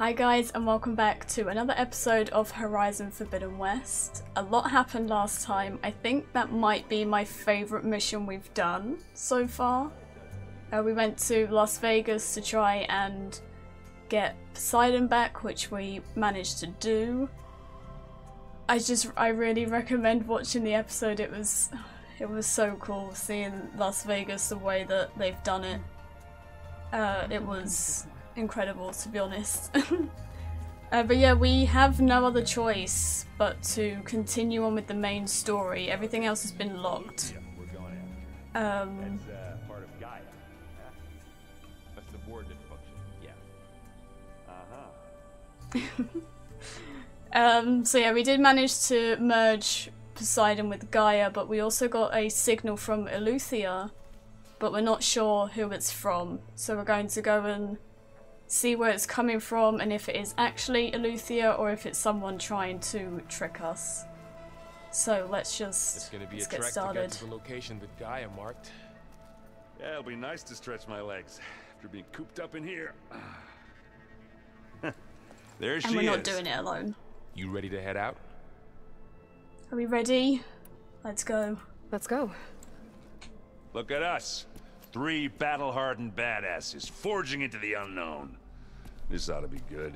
Hi guys and welcome back to another episode of Horizon Forbidden West. A lot happened last time. I think that might be my favourite mission we've done so far. We went to Las Vegas to try and get Poseidon back, which we managed to do. I really recommend watching the episode. It was so cool seeing Las Vegas the way that they've done it. It was incredible, to be honest. But yeah, we have no other choice but to continue on with the main story. Everything else has been locked. That's part of Gaia. A subordinate function. Yeah. So yeah, we did manage to merge Poseidon with Gaia, but we also got a signal from Eleuthia, but we're not sure who it's from. So we're going to go and see where it's coming from and if it is actually Eleuthia or if it's someone trying to trick us. So let's get started. It's gonna be a trek to get to the location that Gaia marked. Yeah, it'll be nice to stretch my legs after being cooped up in here. There she is. And we're not doing it alone. You ready to head out? Are we ready? Let's go. Let's go. Look at us. Three battle-hardened badasses forging into the unknown. This ought to be good.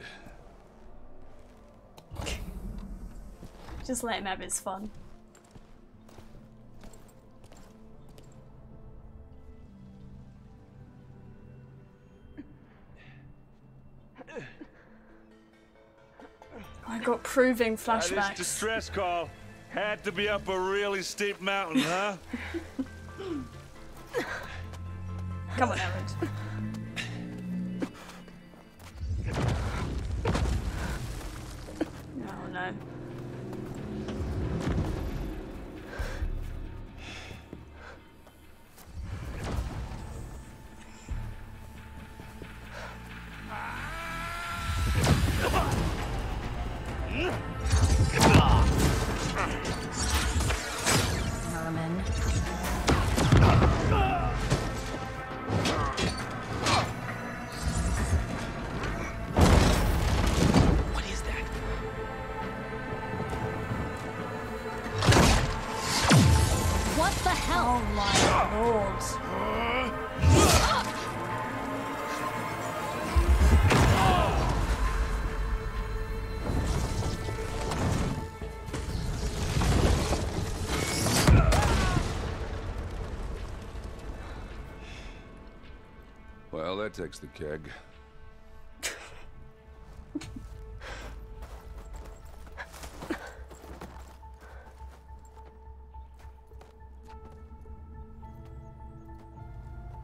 Just let him have his fun. I got proving flashbacks. This distress call had to be up a really steep mountain, huh? Come on, Erend. Oh no. Well, that takes the keg.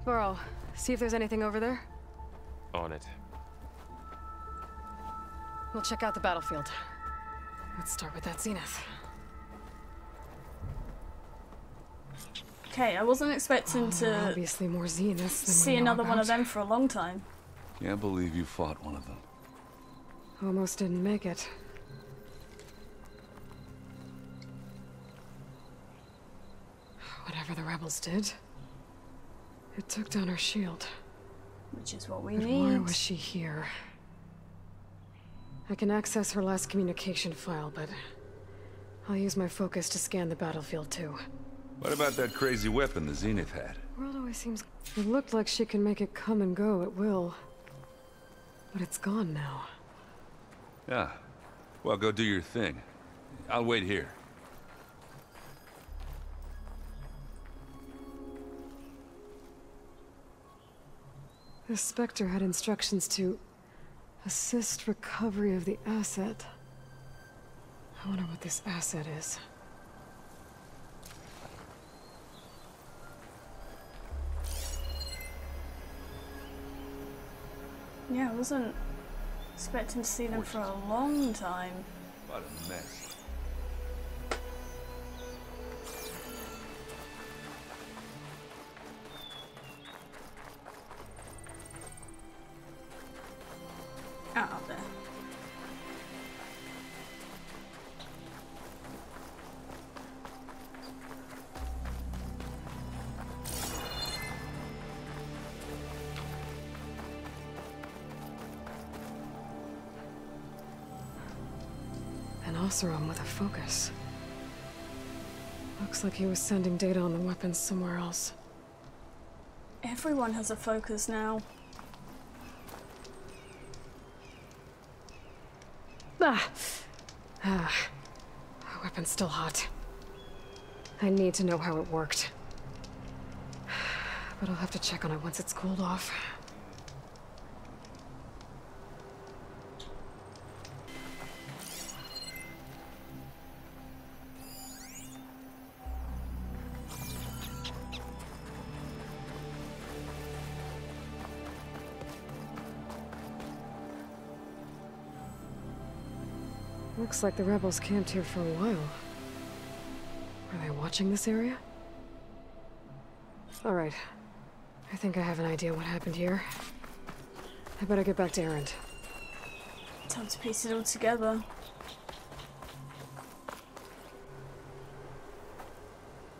Varl, see if there's anything over there. On it. We'll check out the battlefield. Let's start with that Zenith. Okay, I wasn't expecting to obviously more Zeniths than see another one of them for a long time. Can't believe you fought one of them. Almost didn't make it. Whatever the rebels did, it took down her shield. Which is what we need. Why was she here? I can access her last communication file, but I'll use my focus to scan the battlefield too. What about that crazy weapon the Zenith had? The world always seems... It looked like she can make it come and go at will. But it's gone now. Yeah. Well, go do your thing. I'll wait here. The Spectre had instructions to assist recovery of the asset. I wonder what this asset is. Yeah, I wasn't expecting to see them for a long time. What a mess. Out of there. Oseram with a focus. Looks like he was sending data on the weapons somewhere else. Everyone has a focus now. The weapon's still hot. I need to know how it worked. But I'll have to check on it once it's cooled off. Looks like the rebels camped here for a while. Are they watching this area? All right. I think I have an idea what happened here. I better get back to Erend. Time to piece it all together.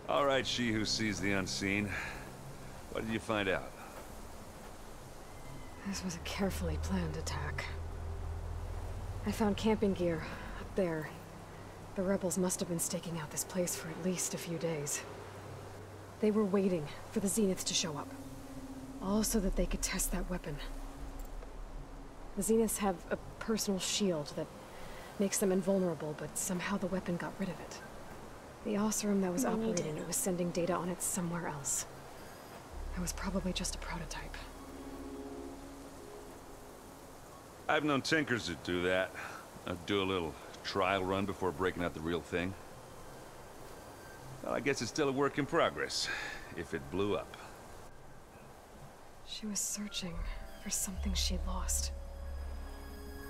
All right, she who sees the unseen. What did you find out? This was a carefully planned attack. I found camping gear up there. The rebels must have been staking out this place for at least a few days. They were waiting for the Zenith to show up. All so that they could test that weapon. The Zeniths have a personal shield that makes them invulnerable, but somehow the weapon got rid of it. The Oseram that was operating it was sending data on it somewhere else. It was probably just a prototype. I've known tinkers that do that. I'd do a little trial run before breaking out the real thing. Well, I guess it's still a work in progress, if it blew up. She was searching for something she lost.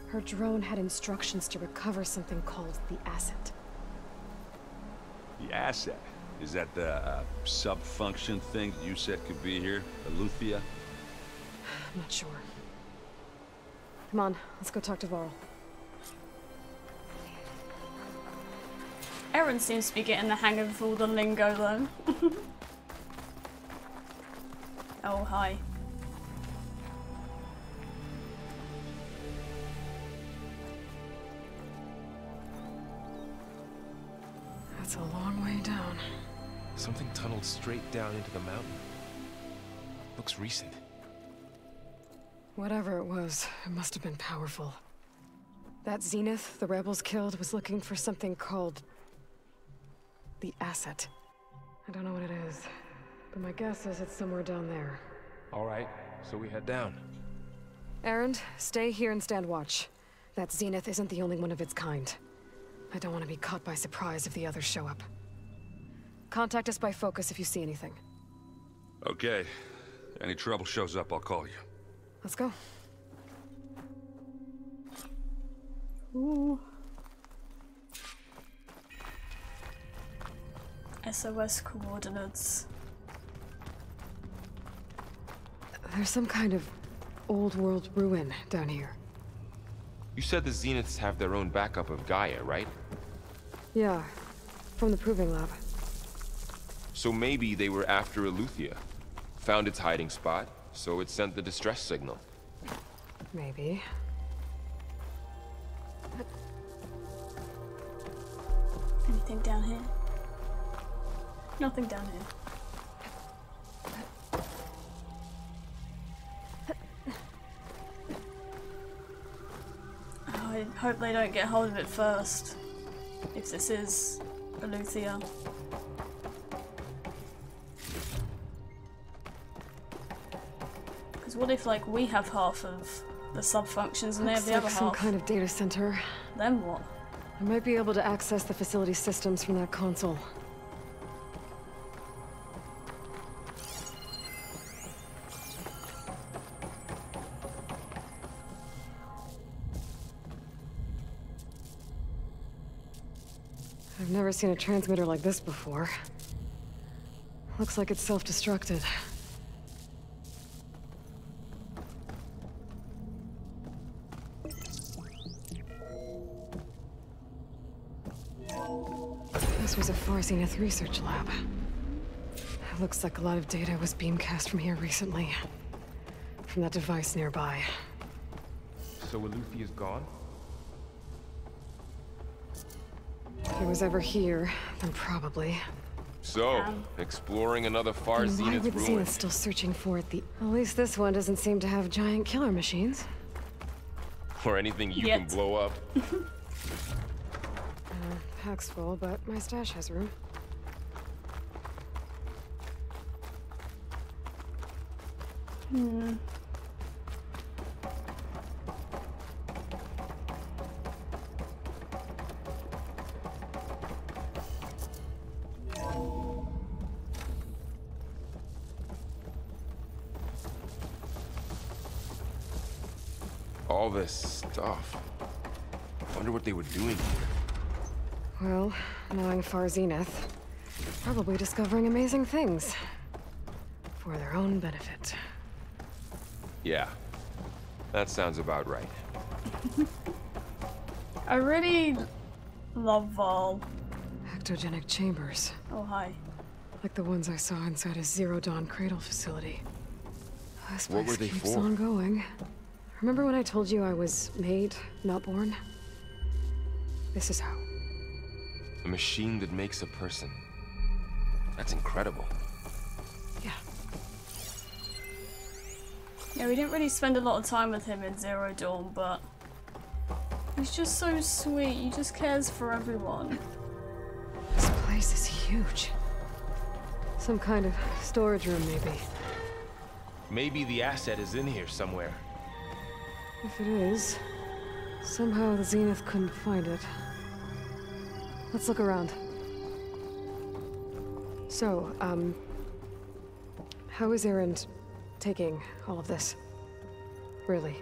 Her drone had instructions to recover something called the asset. The asset? Is that the sub-function thing that you said could be here? Eleuthia? I'm not sure. Come on, let's go talk to Varl. Erend seems to be getting the hang of all the lingo, though. Oh, hi. That's a long way down. Something tunneled straight down into the mountain. Looks recent. Whatever it was, it must have been powerful. That Zenith the rebels killed was looking for something called... the asset. I don't know what it is, but my guess is it's somewhere down there. All right, so we head down. Erend, stay here and stand watch. That Zenith isn't the only one of its kind. I don't want to be caught by surprise if the others show up. Contact us by focus if you see anything. Okay. Any trouble shows up, I'll call you. Let's go. Ooh. SOS coordinates. There's some kind of old-world ruin down here. You said the Zeniths have their own backup of Gaia, right? Yeah, from the proving lab. So maybe they were after Eleuthia. Found its hiding spot, so it sent the distress signal. Maybe. Anything down here? Nothing down here. Oh, I hope they don't get hold of it first. If this is Eleuthia. Because what if, like, we have half of the sub-functions and they have the other half? Some kind of data center. Then what? I might be able to access the facility systems from that console. I've never seen a transmitter like this before. Looks like it's self-destructed. This was a Far Zenith research lab. It looks like a lot of data was beamcast from here recently. From that device nearby. So Eleuthia is gone? If it was ever here, then probably. So, exploring another far Zenith ruin. Why would Zenith still searching for it? At least this one doesn't seem to have giant killer machines. Or anything you can blow up. Pack's full, but my stash has room. All this stuff. I wonder what they were doing here. Well, knowing Far Zenith, probably discovering amazing things for their own benefit. Yeah, that sounds about right. I really love Varl. Ectogenic chambers. Oh, hi. Like the ones I saw inside his Zero Dawn cradle facility. This place keeps on going. Remember when I told you I was made, not born? This is how. A machine that makes a person. That's incredible. Yeah, we didn't really spend a lot of time with him in Zero Dawn, but he's just so sweet. He just cares for everyone. This place is huge. Some kind of storage room, maybe. Maybe the asset is in here somewhere. If it is, somehow the Zenith couldn't find it. Let's look around. So, how is Erend taking all of this, really?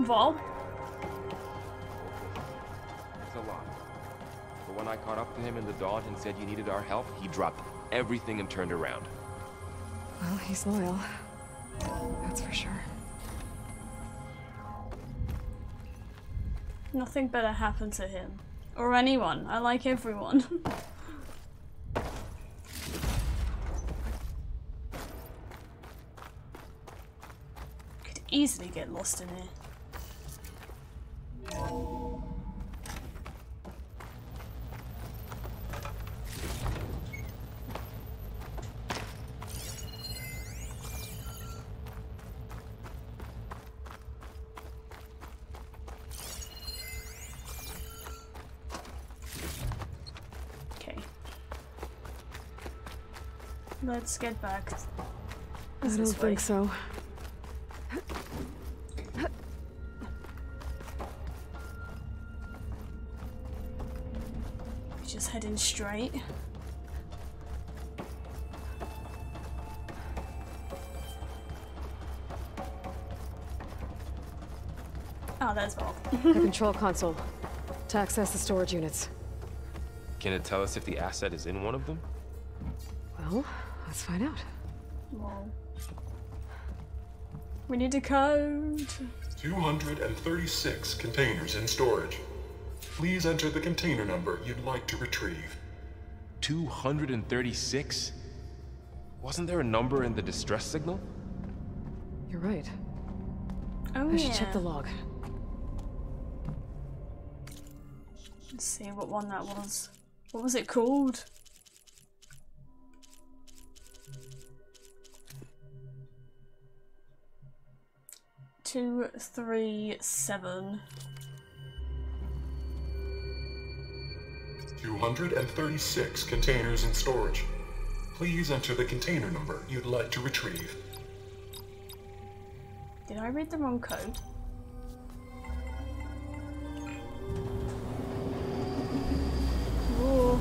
Varl? It's a lot. But when I caught up to him in the Daunt and said you needed our help, he dropped everything and turned around. Well, he's loyal. That's for sure. Nothing better happened to him. Or anyone. I like everyone. Easily get lost in here. Okay. Let's get back. I don't think so. Heading straight. Oh, that's Varl. The control console to access the storage units. Can it tell us if the asset is in one of them? Well, let's find out. Well, we need a code. 236 containers in storage. Please enter the container number you'd like to retrieve. 236? Wasn't there a number in the distress signal? You're right. Oh, I should check the log. Let's see what one that was. What was it called? Two, 3, 7. 236 containers in storage. Please enter the container number you'd like to retrieve. Did I read the wrong code? Ooh.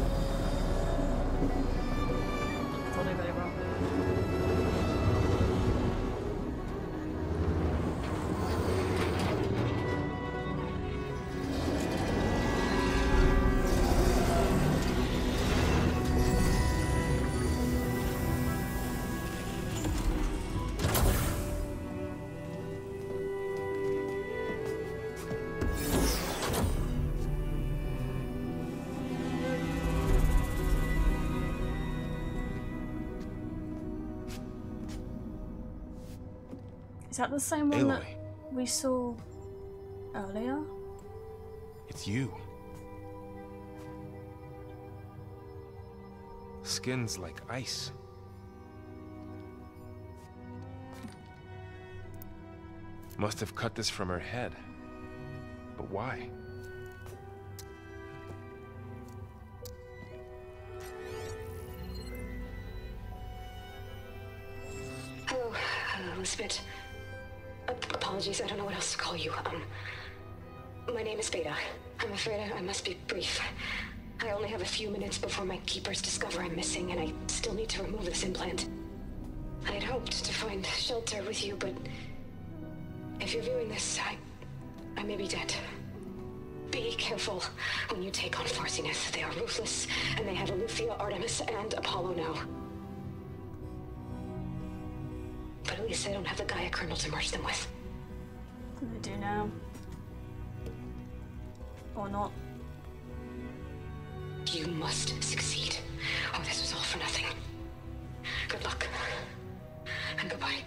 I thought I got it wrong. Is that the same one that we saw earlier? It's you. Skin's like ice. Must have cut this from her head. But why? Hello, Elizabeth. Apologies, I don't know what else to call you. My name is Beta. I'm afraid I must be brief. I only have a few minutes before my keepers discover I'm missing, and I still need to remove this implant. I had hoped to find shelter with you, but if you're viewing this, I may be dead. Be careful when you take on Farsinith. They are ruthless, and they have Eleuthia, Artemis, and Apollo now. But at least I don't have the Gaia kernel to merge them with. They do now. Or not. You must succeed. Oh, this was all for nothing. Good luck. And goodbye.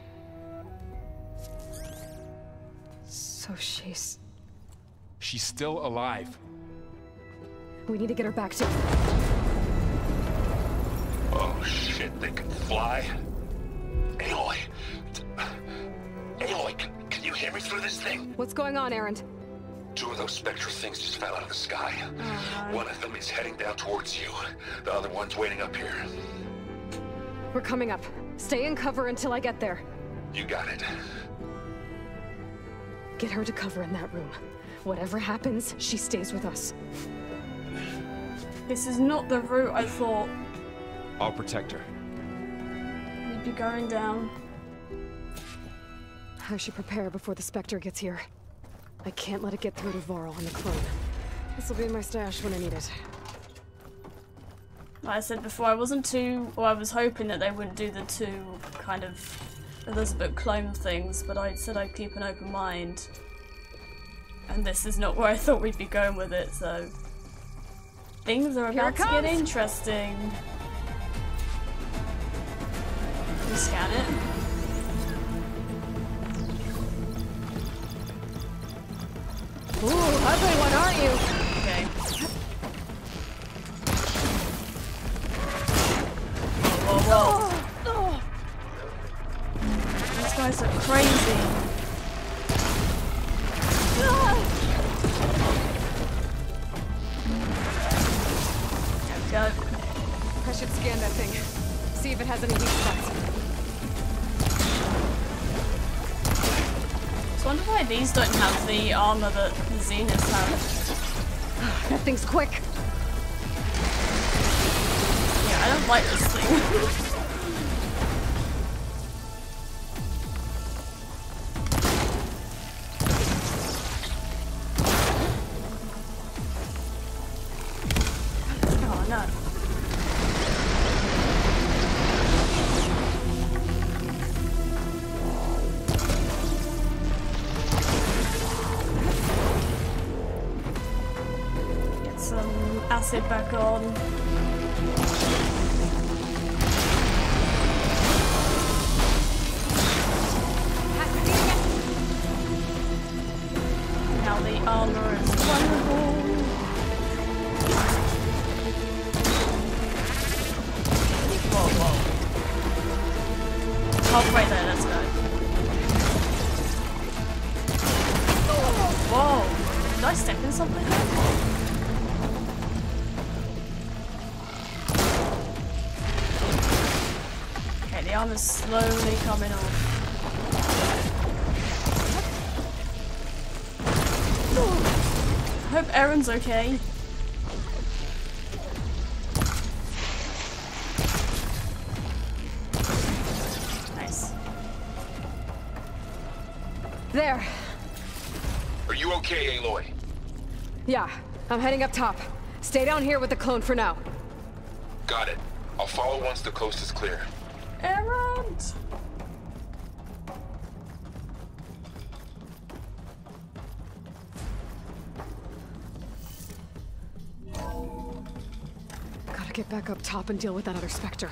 So she's still alive. We need to get her back to... Oh shit, they can fly? Aloy! Aloy, can you hear me through this thing? What's going on, Erend? Two of those Spectre things just fell out of the sky. One of them is heading down towards you. The other one's waiting up here. We're coming up. Stay in cover until I get there. You got it. Get her to cover in that room. Whatever happens, she stays with us. This is not the route I thought. I'll protect her. We'd be going down. I should prepare before the Spectre gets here. I can't let it get through to Varl and the clone. This will be in my stash when I need it. Like I said before, I wasn't too... Well, I was hoping that they wouldn't do the two kind of Elizabeth clone things, but I said I'd keep an open mind. And this is not where I thought we'd be going with it, so... Things are about to get interesting. Can you scan it? Ooh, ugly one, aren't you? Okay. Whoa. Oh. These guys are crazy. There we go. I should scan that thing. See if it has any weak spots. I wonder why these don't have the armor that Zenith have. That thing's quick. Yeah, I don't like this thing. Oh no. Sit back on. Now the armor is wonderful. Whoa. Halfway there, let's go. Whoa. Did I step in something there? The armor's slowly coming off. Ooh. I hope Erend's okay. Nice. There. Are you okay, Aloy? Yeah, I'm heading up top. Stay down here with the clone for now. Got it. I'll follow once the coast is clear. Erend! Gotta get back up top and deal with that other Spectre.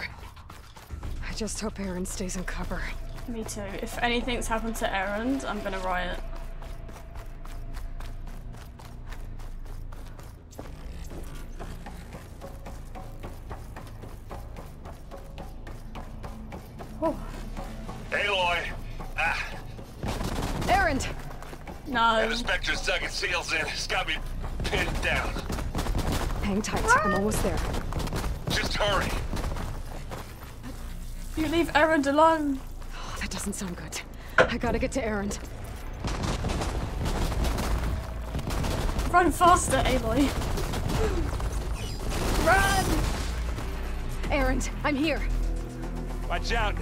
I just hope Erend stays in cover. Me too. If anything's happened to Erend, I'm gonna riot. No. The Spectre's dug its seals in. It's got me pinned down. Hang tight. I'm almost there. Just hurry. You leave Erend alone. Oh, that doesn't sound good. I gotta get to Erend. Run faster, Aloy. Run! Erend, I'm here. Watch out.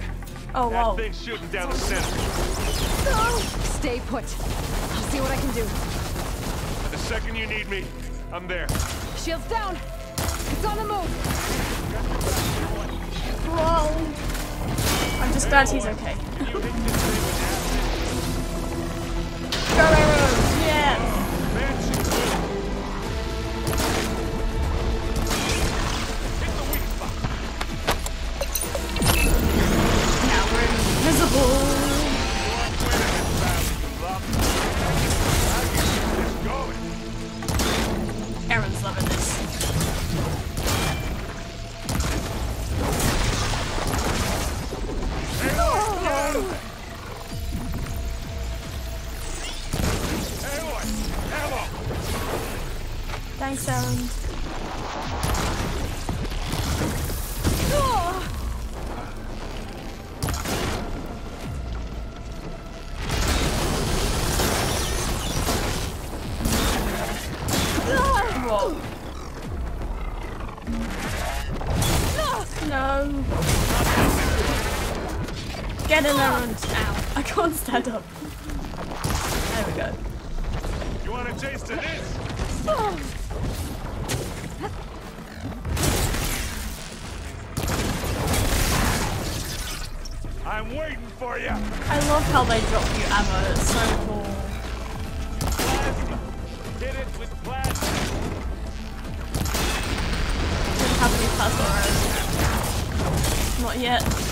Oh, that thing's shooting down the center. No! Stay put. I'll see what I can do. The second you need me, I'm there. Shields down. It's on the move. Whoa. I'm just glad he's okay. Go, Arrow. Erend's loving this. Oh. Thanks, Erend. Stand up. There we go. You want a taste of this? Oh. I'm waiting for you. I love how they drop you ammo. It's so cool. Plasma. Hit it with plasma. Didn't have any plasma. Not yet.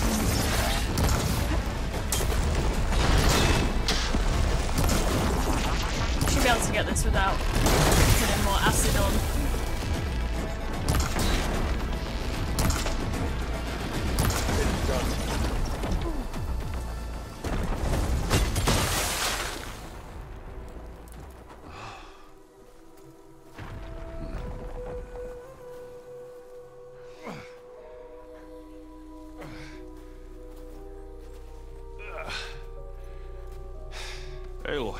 Be able to get this without putting more acid on. Aloy,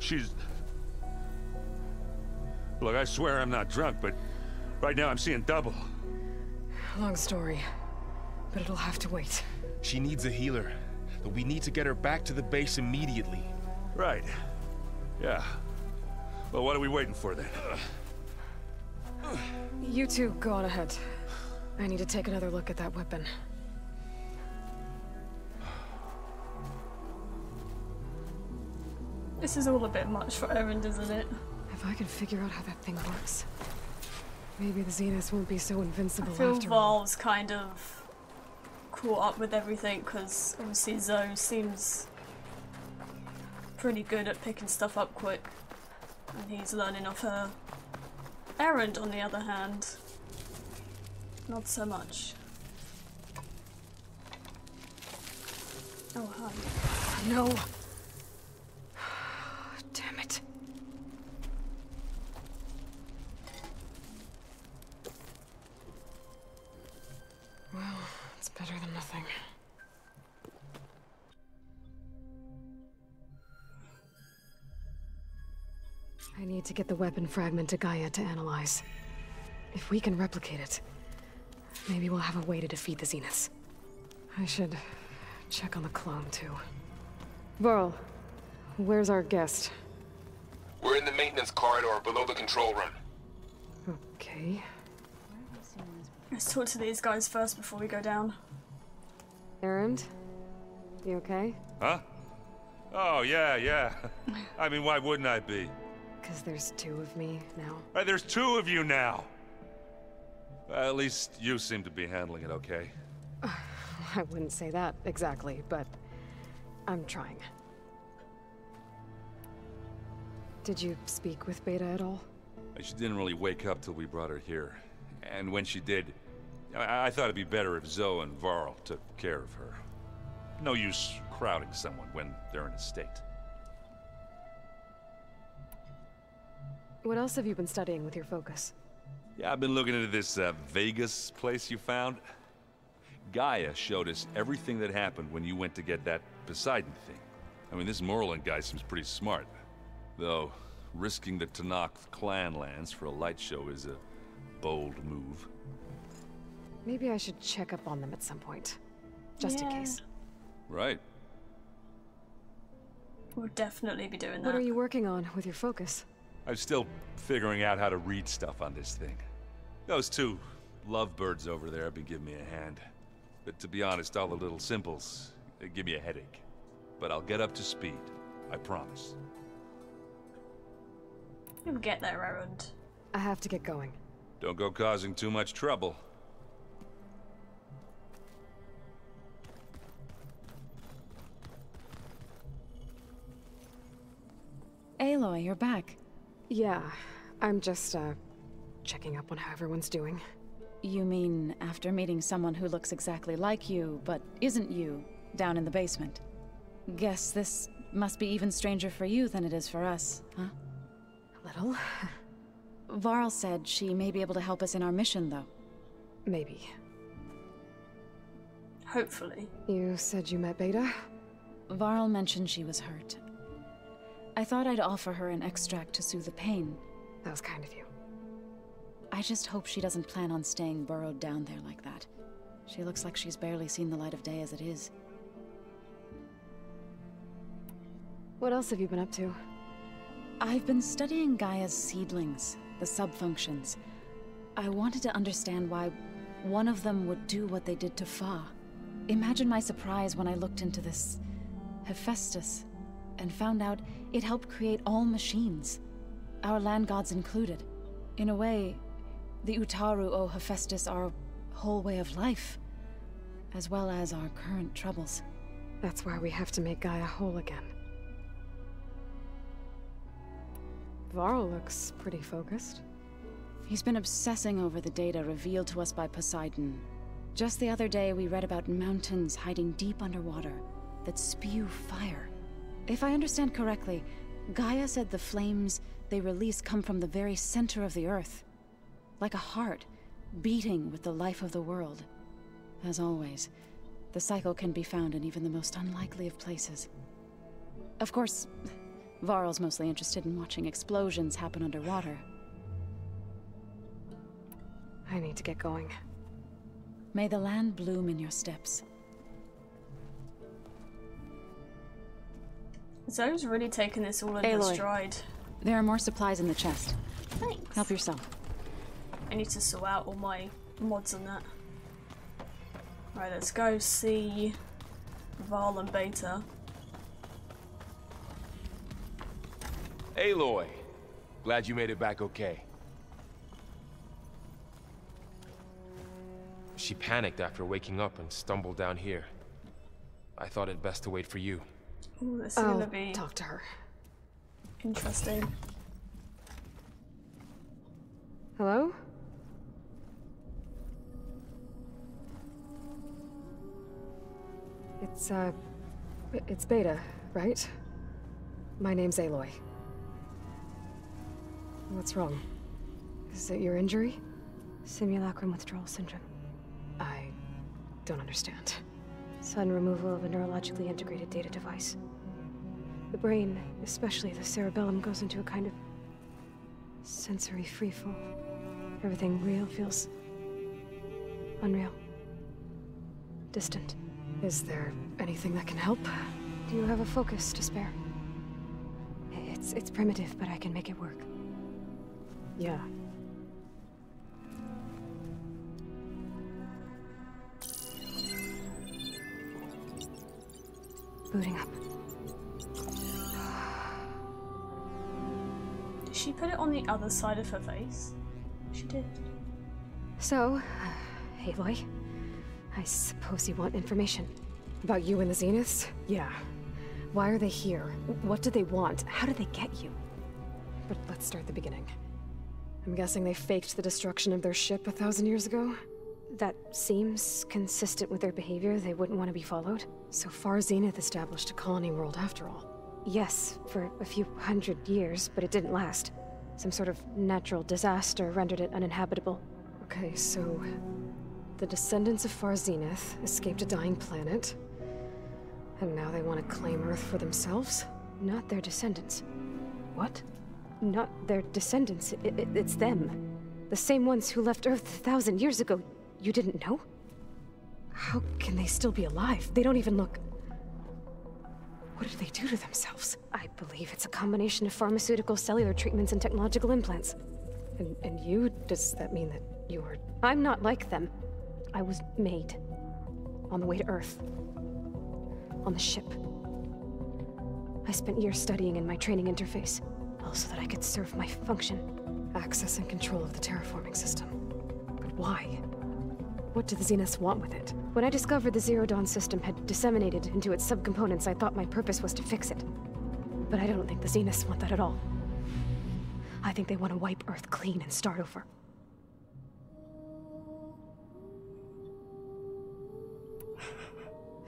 she's... Look, I swear I'm not drunk, but right now I'm seeing double. Long story, but it'll have to wait. She needs a healer, but we need to get her back to the base immediately. Right. Yeah. Well, what are we waiting for then? You two go on ahead. I need to take another look at that weapon. This is all a bit much for Erend, isn't it? If I can figure out how that thing works, maybe the Zenith won't be so invincible after all. I feel Varl's kind of caught up with everything, because obviously Zoe seems pretty good at picking stuff up quick, and he's learning off her. Erend, on the other hand, not so much. Oh, hi. No! Better than nothing. I need to get the weapon fragment to Gaia to analyze. If we can replicate it, maybe we'll have a way to defeat the Zeniths. I should check on the clone, too. Varl, where's our guest? We're in the maintenance corridor below the control room. Okay. Let's talk to these guys first before we go down. Erend? You okay? Huh? Oh, yeah, yeah. I mean, why wouldn't I be? Because there's two of me now. Right, there's two of you now! At least you seem to be handling it okay. I wouldn't say that exactly, but I'm trying. Did you speak with Beta at all? She didn't really wake up till we brought her here. And when she did, I thought it'd be better if Zoe and Varl took care of her. No use crowding someone when they're in a state. What else have you been studying with your focus? Yeah, I've been looking into this Vegas place you found. Gaia showed us everything that happened when you went to get that Poseidon thing. I mean, this Morlund guy seems pretty smart. Though, risking the Tenakth clan lands for a light show is a bold move. Maybe I should check up on them at some point. Just in case. Right. We'll definitely be doing that. What are you working on with your focus? I'm still figuring out how to read stuff on this thing. Those two lovebirds over there have been giving me a hand. But to be honest, all the little simples, they give me a headache. But I'll get up to speed. I promise. You'll get there, Erend. I have to get going. Don't go causing too much trouble. Aloy, you're back. Yeah, I'm just, checking up on how everyone's doing. You mean after meeting someone who looks exactly like you, but isn't you, down in the basement? Guess this must be even stranger for you than it is for us, huh? A little. Varl said she may be able to help us in our mission, though. Maybe. Hopefully. You said you met Beta? Varl mentioned she was hurt. I thought I'd offer her an extract to soothe the pain. That was kind of you. I just hope she doesn't plan on staying burrowed down there like that. She looks like she's barely seen the light of day as it is. What else have you been up to? I've been studying Gaia's seedlings, the subfunctions. I wanted to understand why one of them would do what they did to Fa. Imagine my surprise when I looked into this Hephaestus and found out it helped create all machines, our land gods included. In a way, the Utaru owe Hephaestus our whole way of life, as well as our current troubles. That's why we have to make Gaia whole again. Varl looks pretty focused. He's been obsessing over the data revealed to us by Poseidon. Just the other day, we read about mountains hiding deep underwater that spew fire. If I understand correctly, Gaia said the flames they release come from the very center of the earth. Like a heart, beating with the life of the world. As always, the cycle can be found in even the most unlikely of places. Of course, Varl's mostly interested in watching explosions happen underwater. I need to get going. May the land bloom in your steps. Zoe's really taken this all in her stride. There are more supplies in the chest. Thanks. Help yourself. I need to sort out all my mods on that. Right, let's go see Varl and Beta. Aloy, glad you made it back okay. She panicked after waking up and stumbled down here. I thought it best to wait for you. Ooh, this is gonna be... talk to her. Interesting. Hello? It's Beta, right? My name's Aloy. What's wrong? Is it your injury? Simulacrum withdrawal syndrome. I don't understand. Sudden removal of a neurologically integrated data device. The brain, especially the cerebellum, goes into a kind of sensory freefall. Everything real feels unreal, distant. Is there anything that can help? Do you have a focus to spare? It's primitive, but I can make it work. Yeah. Booting up. Did she put it on the other side of her face? She did. So, Aloy, I suppose you want information about you and the Zeniths? Yeah. Why are they here? What do they want? How do they get you? But let's start at the beginning. I'm guessing they faked the destruction of their ship 1,000 years ago? That seems consistent with their behavior. They wouldn't want to be followed. So far, Zenith established a colony world after all. Yes, for a few hundred years, but it didn't last. Some sort of natural disaster rendered it uninhabitable. Okay, so the descendants of Far Zenith escaped a dying planet, and now they want to claim Earth for themselves? Not their descendants. What? Not their descendants. It's them. The same ones who left Earth 1,000 years ago. You didn't know? How can they still be alive? They don't even look... What did they do to themselves? I believe it's a combination of pharmaceutical cellular treatments and technological implants. And you? Does that mean that you were... I'm not like them. I was made. On the way to Earth. On the ship. I spent years studying in my training interface. All so that I could serve my function. Access and control of the terraforming system. But why? What do the Zeniths want with it? When I discovered the Zero Dawn system had disseminated into its subcomponents, I thought my purpose was to fix it. But I don't think the Zeniths want that at all. I think they want to wipe Earth clean and start over.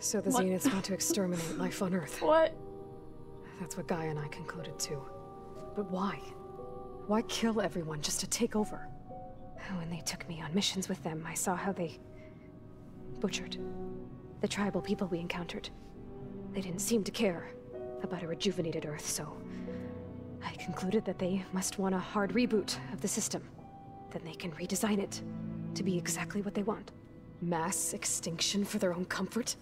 So the Zeniths want to exterminate life on Earth. What? That's what Gaia and I concluded too. But why? Why kill everyone just to take over? When they took me on missions with them, I saw how they butchered the tribal people we encountered. They didn't seem to care about a rejuvenated Earth, so I concluded that they must want a hard reboot of the system. Then they can redesign it to be exactly what they want. Mass extinction for their own comfort?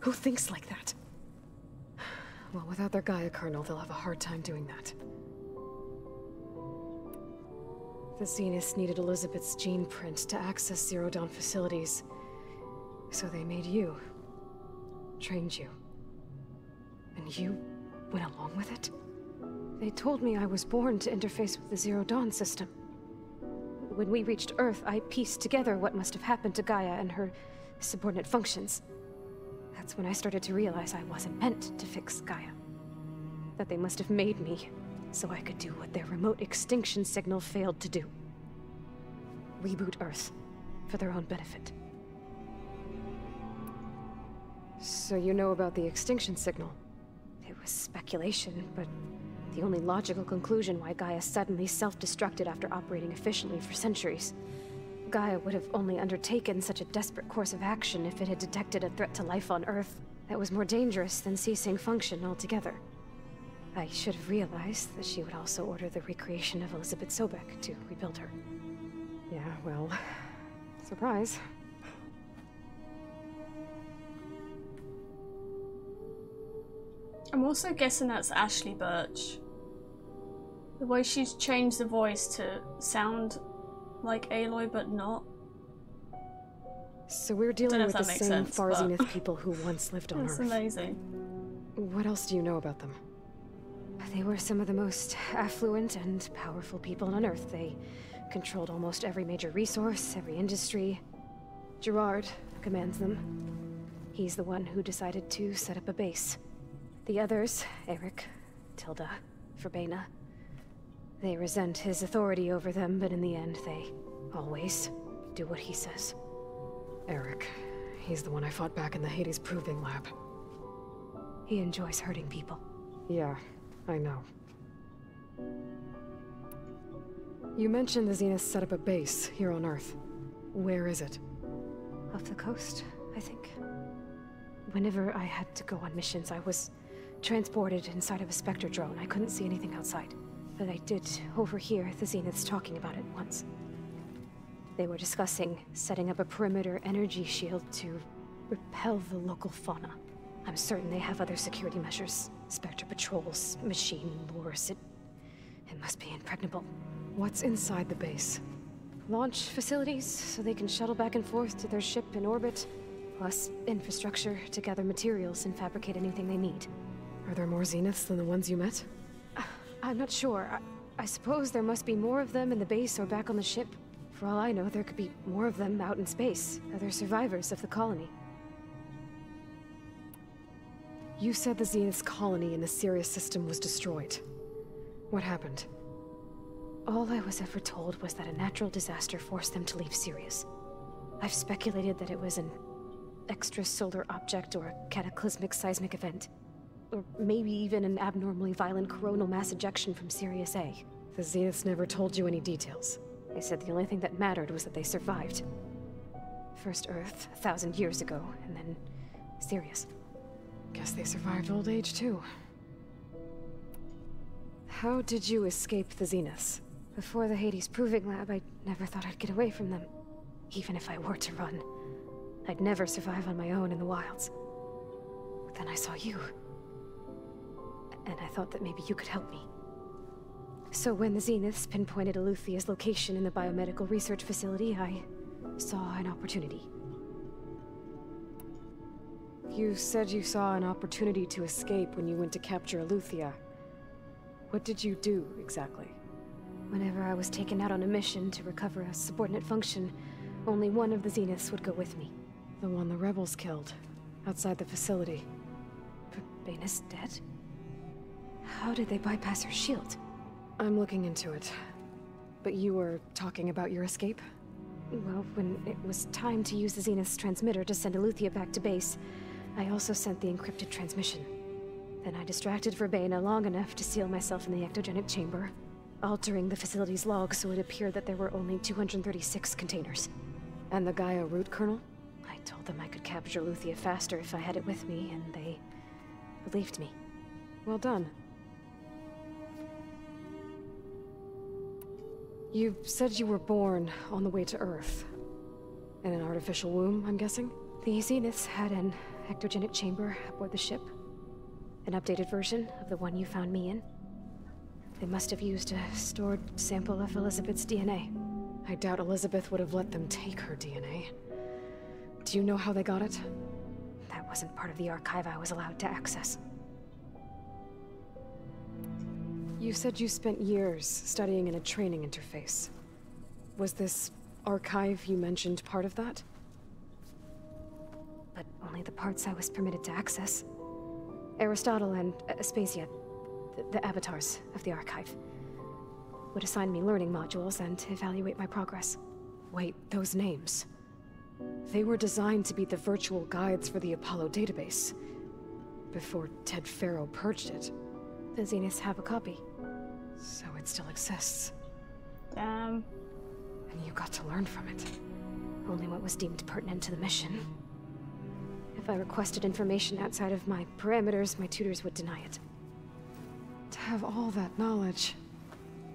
Who thinks like that? Well, without their Gaia kernel, they'll have a hard time doing that. The Zeniths needed Elizabeth's gene print to access Zero Dawn facilities. So they made you. Trained you. And you went along with it? They told me I was born to interface with the Zero Dawn system. When we reached Earth, I pieced together what must have happened to Gaia and her subordinate functions. That's when I started to realize I wasn't meant to fix Gaia. That they must have made me. So I could do what their remote extinction signal failed to do. Reboot Earth, for their own benefit. So you know about the extinction signal? It was speculation, but the only logical conclusion why Gaia suddenly self-destructed after operating efficiently for centuries. Gaia would have only undertaken such a desperate course of action if it had detected a threat to life on Earth that was more dangerous than ceasing function altogether. I should have realized that she would also order the recreation of Elizabeth Sobek to rebuild her. Yeah, well... surprise. I'm also guessing that's Ashley Birch. The way she's changed the voice to sound like Aloy, but not. So we're dealing with the same Far Zenith people who once lived on Earth. That's amazing. What else do you know about them? They were some of the most affluent and powerful people on Earth. They controlled almost every major resource, every industry. Gerard commands them. He's the one who decided to set up a base. The others, Eric, Tilda, Verbena, they resent his authority over them, but in the end, they always do what he says. Eric, he's the one I fought back in the Hades Proving Lab. He enjoys hurting people. Yeah. I know. You mentioned the Zenith set up a base here on Earth. Where is it? Off the coast, I think. Whenever I had to go on missions, I was transported inside of a Spectre drone. I couldn't see anything outside. But I did overhear the Zeniths talking about it once. They were discussing setting up a perimeter energy shield to repel the local fauna. I'm certain they have other security measures. Spectre patrols, machine lures, it must be impregnable. What's inside the base? Launch facilities, so they can shuttle back and forth to their ship in orbit, plus infrastructure to gather materials and fabricate anything they need. Are there more Zeniths than the ones you met? I'm not sure. I suppose there must be more of them in the base or back on the ship. For all I know, there could be more of them out in space, other survivors of the colony. You said the Zenith's colony in the Sirius system was destroyed. What happened? All I was ever told was that a natural disaster forced them to leave Sirius. I've speculated that it was an extrasolar object or a cataclysmic seismic event. Or maybe even an abnormally violent coronal mass ejection from Sirius A. The Zeniths never told you any details. They said the only thing that mattered was that they survived. First Earth, 1,000 years ago, and then Sirius. Guess they survived old age, too. How did you escape the Zeniths? Before the Hades Proving Lab, I never thought I'd get away from them. Even if I were to run, I'd never survive on my own in the wilds. But then I saw you. And I thought that maybe you could help me. So when the Zeniths pinpointed Eleuthia's location in the biomedical research facility, I saw an opportunity. You said you saw an opportunity to escape when you went to capture Eleuthia. What did you do, exactly? Whenever I was taken out on a mission to recover a subordinate function, only one of the Zeniths would go with me. The one the rebels killed, outside the facility. Verbena's dead? How did they bypass her shield? I'm looking into it. But you were talking about your escape? Well, when it was time to use the Zenith's transmitter to send Eleuthia back to base, I also sent the encrypted transmission. Then I distracted Verbena long enough to seal myself in the ectogenic chamber, altering the facility's log so it appeared that there were only 236 containers. And the Gaia root kernel? I told them I could capture Eleuthia faster if I had it with me, and they believed me. Well done. You said you were born on the way to Earth. In an artificial womb, I'm guessing? The Zeniths had an ectogenic chamber aboard the ship. An updated version of the one you found me in. They must have used a stored sample of Elizabeth's DNA. I doubt Elizabeth would have let them take her DNA. Do you know how they got it? That wasn't part of the archive I was allowed to access. You said you spent years studying in a training interface. Was this archive you mentioned part of that? But only the parts I was permitted to access. Aristotle and Aspasia, the avatars of the archive, would assign me learning modules and evaluate my progress. Wait, those names. They were designed to be the virtual guides for the Apollo database, before Ted Farrow purged it. The Zeniths have a copy. So it still exists. Damn. And you got to learn from it. Only what was deemed pertinent to the mission. If I requested information outside of my parameters, my tutors would deny it. To have all that knowledge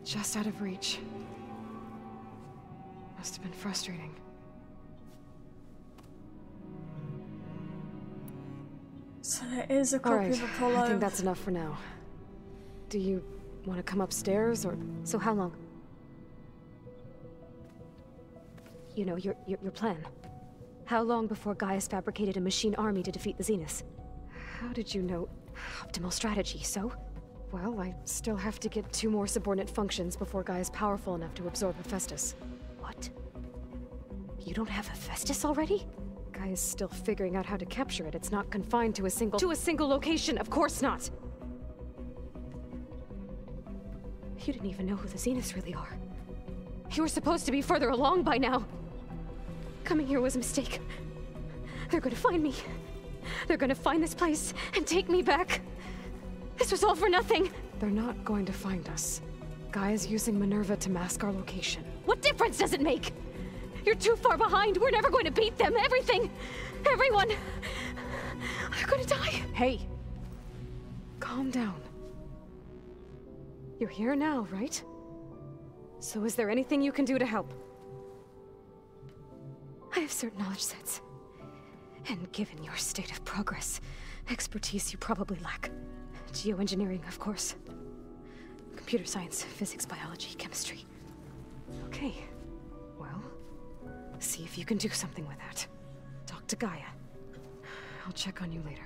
just out of reach must have been frustrating. So there is a copy of Apollo. I think that's enough for now. Do you want to come upstairs, or so? How long? You know your plan. How long before Gaius fabricated a machine army to defeat the Zeniths? How did you know optimal strategy? So, well, I still have to get 2 more subordinate functions before Gaius powerful enough to absorb Hephaestus. What? You don't have Hephaestus already? Gaius still figuring out how to capture it. It's not confined to a single location. Of course not. You didn't even know who the Zeniths really are. You were supposed to be further along by now. Coming here was a mistake. They're gonna find me. They're gonna find this place and take me back. This was all for nothing. They're not going to find us. Gaia's using Minerva to mask our location. What difference does it make? You're too far behind. We're never going to beat them. Everything, everyone, they're gonna die. Hey, calm down. You're here now, right? So is there anything you can do to help? I have certain knowledge sets. And given your state of progress, expertise you probably lack. Geoengineering, of course. Computer science, physics, biology, chemistry. Okay. Well, see if you can do something with that. Talk to Gaia. I'll check on you later.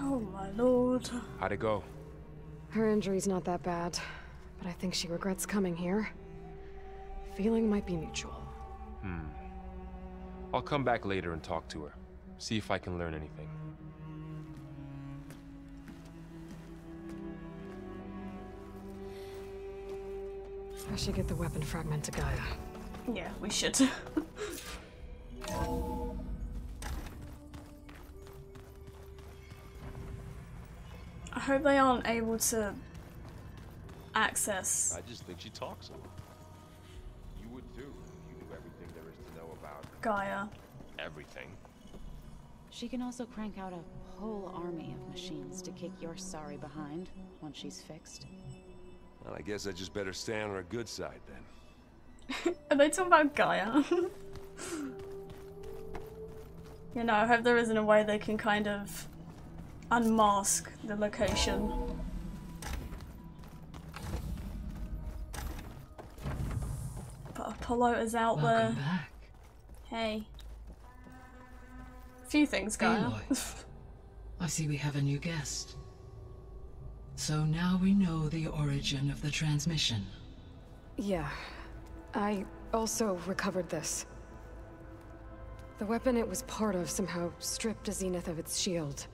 Oh my lord. How'd it go? Her injury's not that bad, but I think she regrets coming here. Feeling might be mutual. I'll come back later and talk to her. See if I can learn anything. I should get the weapon fragment to Gaia. Yeah, we should. I hope they aren't able to access. I just think she talks a lot. You would too. You knew everything there is to know about Gaia. Everything. She can also crank out a whole army of machines to kick your sorry behind once she's fixed. Well, I guess I just better stay on her good side then. Are they talking about Gaia? You know, I hope there isn't a way they can kind of unmask the location. But Apollo is out. Welcome there. Back. Hey. Few things, Gaia. Aloy, I see we have a new guest. So now we know the origin of the transmission. Yeah. I also recovered this. The weapon it was part of somehow stripped a Zenith of its shield,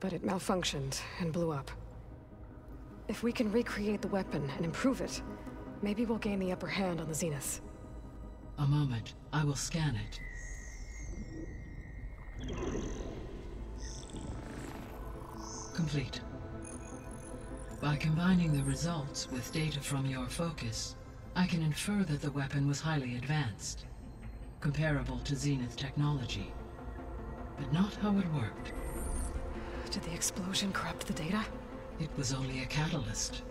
but it malfunctioned and blew up. If we can recreate the weapon and improve it, maybe we'll gain the upper hand on the Zenith. A moment. I will scan it. Complete. By combining the results with data from your focus, I can infer that the weapon was highly advanced, comparable to Zenith technology, but not how it worked. Did the explosion corrupt the data? It was only a catalyst.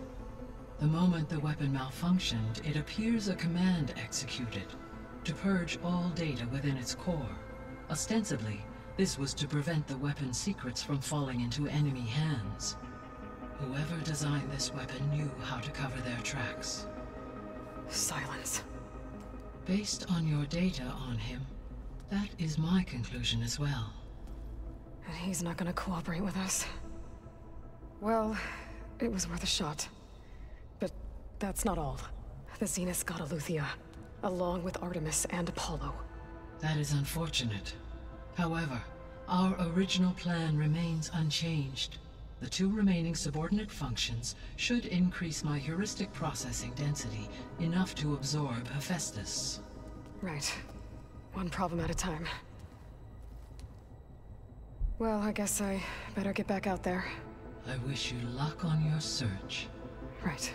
The moment the weapon malfunctioned, it appears a command executed to purge all data within its core. Ostensibly, this was to prevent the weapon's secrets from falling into enemy hands. Whoever designed this weapon knew how to cover their tracks. Silence. Based on your data on him, that is my conclusion as well. And he's not gonna cooperate with us. Well, it was worth a shot. But that's not all. The Zenith got Eleuthia, along with Artemis and Apollo. That is unfortunate. However, our original plan remains unchanged. The two remaining subordinate functions should increase my heuristic processing density enough to absorb Hephaestus. Right. One problem at a time. Well, I guess I better get back out there. I wish you luck on your search. Right.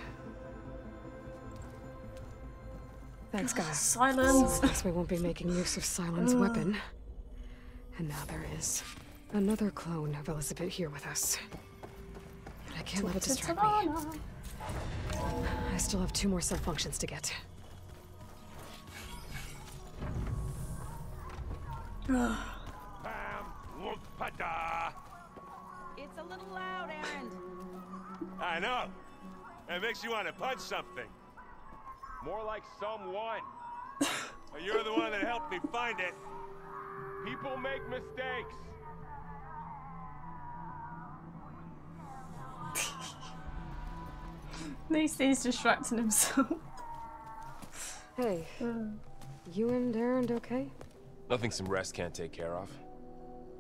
Thanks, guys. Silence! So I guess we won't be making use of Silent's weapon. And now there is another clone of Elizabeth here with us. But I can't let it distract me. I still have 2 more sub-functions to get. It's a little loud, Erend. I know. It makes you want to punch something. More like someone. You're the one that helped me find it. People make mistakes. At least he's distracting himself. Hey, you and Erend okay? Nothing some rest can't take care of.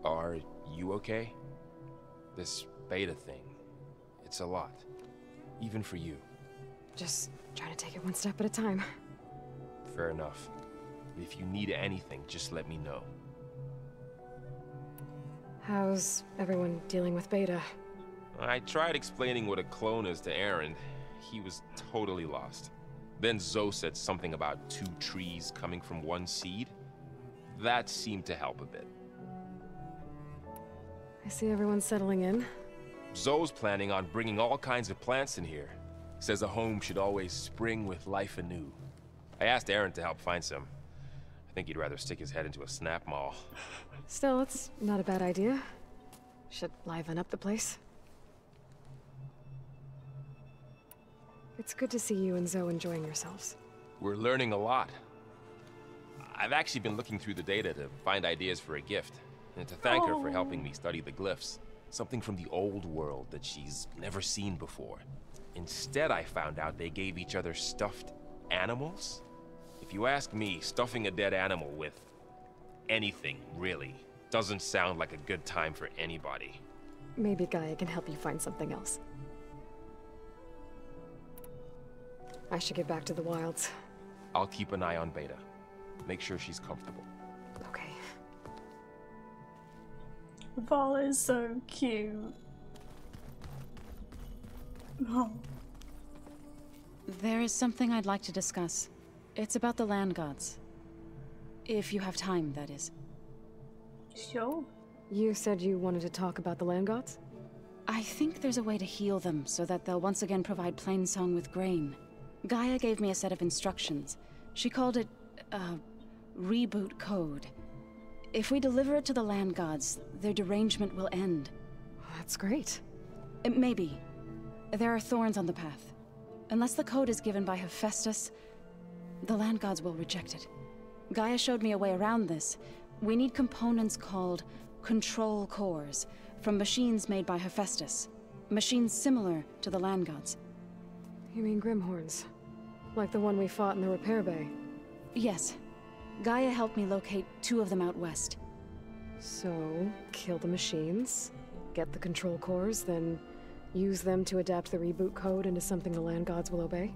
Are you okay? This beta thing, it's a lot. Even for you. Just trying to take it one step at a time. Fair enough. If you need anything, just let me know. How's everyone dealing with Beta? I tried explaining what a clone is to Erend. He was totally lost. Then Zoe said something about 2 trees coming from 1 seed. That seemed to help a bit. I see everyone settling in. Zoe's planning on bringing all kinds of plants in here. Says a home should always spring with life anew. I asked Erend to help find some. I think he'd rather stick his head into a snap mall. Still, it's not a bad idea. Should liven up the place. It's good to see you and Zoe enjoying yourselves. We're learning a lot. I've actually been looking through the data to find ideas for a gift, and to thank her for helping me study the glyphs. Something from the old world that she's never seen before. Instead, I found out they gave each other stuffed animals? If you ask me, stuffing a dead animal with anything, really, doesn't sound like a good time for anybody. Maybe Gaia can help you find something else. I should get back to the wilds. I'll keep an eye on Beta. Make sure she's comfortable. Okay. Varl is so cute. No. There is something I'd like to discuss. It's about the land gods. If you have time, that is. Sure. You said you wanted to talk about the land gods? I think there's a way to heal them so that they'll once again provide plainsong with grain. Gaia gave me a set of instructions. She called it, reboot code. If we deliver it to the land gods, their derangement will end. That's great. Maybe. There are thorns on the path. Unless the code is given by Hephaestus, the land gods will reject it. Gaia showed me a way around this. We need components called control cores from machines made by Hephaestus. Machines similar to the land gods. You mean Grimhorns? Like the one we fought in the repair bay? Yes. Gaia helped me locate 2 of them out west. So, kill the machines, get the control cores, then use them to adapt the reboot code into something the land gods will obey?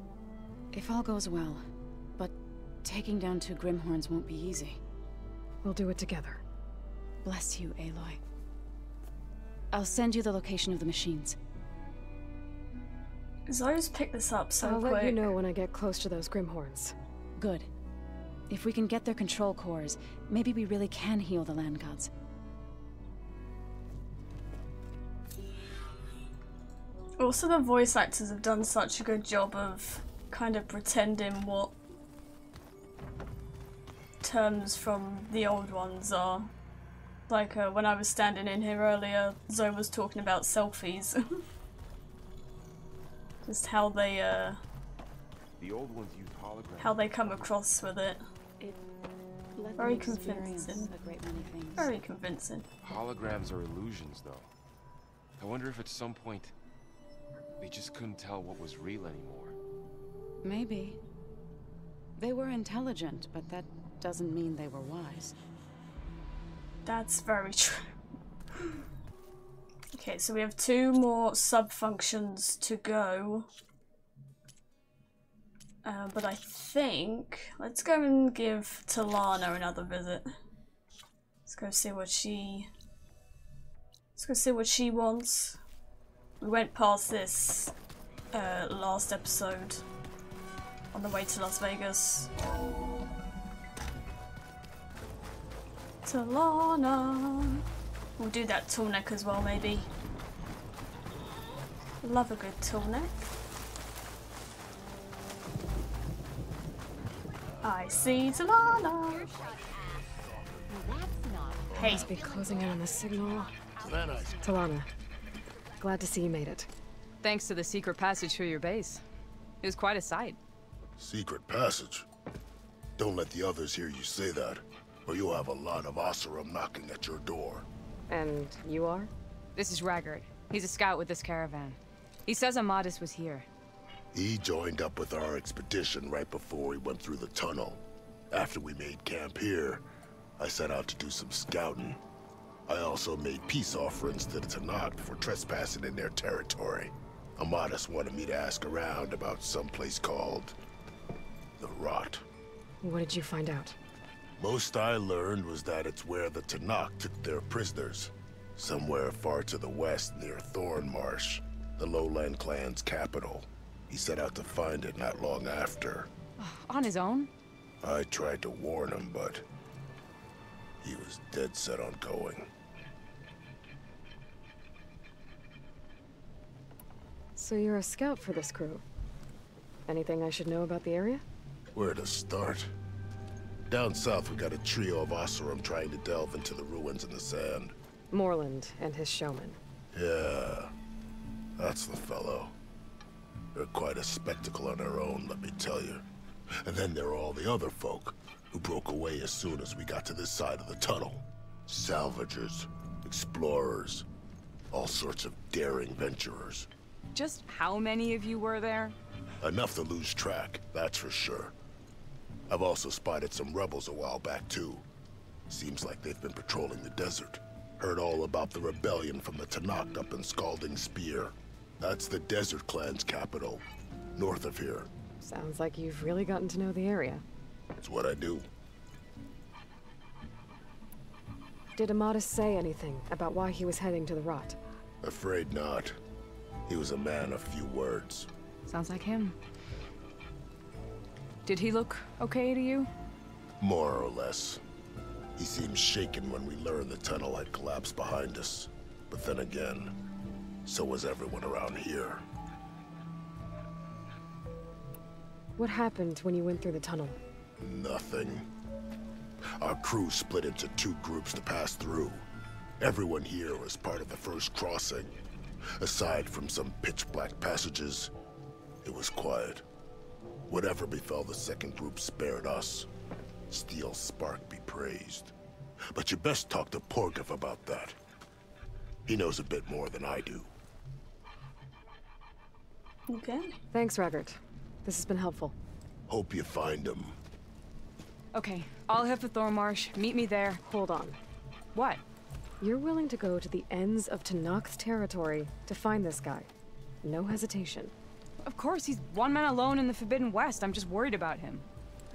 If all goes well, but taking down 2 Grimhorns won't be easy. We'll do it together. Bless you, Aloy. I'll send you the location of the machines. Zoe's picked this up so quick. I'll let you know when I get close to those Grimhorns. Good. If we can get their control cores, maybe we really can heal the land gods. Also, the voice actors have done such a good job of kind of pretending what terms from the old ones are. Like when I was standing in here earlier, Zoe was talking about selfies. Just how they the old ones use holograms. How they come across with it. Very convincing. Very convincing. Holograms are illusions, though. I wonder if at some point they just couldn't tell what was real anymore. Maybe. They were intelligent, but that doesn't mean they were wise. That's very true. Okay, so we have 2 more sub-functions to go. But I think... let's go and give Talanah another visit. Let's go see what she... let's go see what she wants. We went past this last episode on the way to Las Vegas. Talanah! We'll do that tall neck as well, maybe. Love a good tall neck. I see Talanah! Hey! Must be closing in on the signal. Talanah. Glad to see you made it. Thanks to the secret passage through your base. It was quite a sight. Secret passage? Don't let the others hear you say that, or you'll have a lot of Oseram knocking at your door. And you are? This is Raggert. He's a scout with this caravan. He says Amadis was here. He joined up with our expedition right before we went through the tunnel. After we made camp here, I set out to do some scouting. I also made peace offerings to the Tenakth for trespassing in their territory. Amadis wanted me to ask around about some place called the Rot. What did you find out? Most I learned was that it's where the Tenakth took their prisoners. Somewhere far to the west near Thornmarsh, the Lowland Clan's capital. He set out to find it not long after. On his own? I tried to warn him, but he was dead set on going. So you're a scout for this crew. Anything I should know about the area? Where to start? Down south, we got a trio of Oseram trying to delve into the ruins in the sand. Morlund and his showmen. Yeah, that's the fellow. They're quite a spectacle on their own, let me tell you. And then there are all the other folk who broke away as soon as we got to this side of the tunnel. Salvagers, explorers, all sorts of daring venturers. Just how many of you were there? Enough to lose track, that's for sure. I've also spotted some rebels a while back, too. Seems like they've been patrolling the desert. Heard all about the rebellion from the Tenakth up in Scalding Spear. That's the Desert Clan's capital, north of here. Sounds like you've really gotten to know the area. It's what I do. Did Amadis say anything about why he was heading to the Rot? Afraid not. He was a man of few words. Sounds like him. Did he look okay to you? More or less. He seemed shaken when we learned the tunnel had collapsed behind us. But then again, so was everyone around here. What happened when you went through the tunnel? Nothing. Our crew split into two groups to pass through. Everyone here was part of the first crossing. Aside from some pitch-black passages, it was quiet. Whatever befell the second group spared us. Steel Spark be praised. But you best talk to Porgov about that. He knows a bit more than I do. Okay. Thanks, Raggert. This has been helpful. Hope you find him. Okay, I'll head for Thornmarsh. Meet me there. Hold on. What? You're willing to go to the ends of Tenakth territory to find this guy. No hesitation. Of course, he's one man alone in the Forbidden West. I'm just worried about him.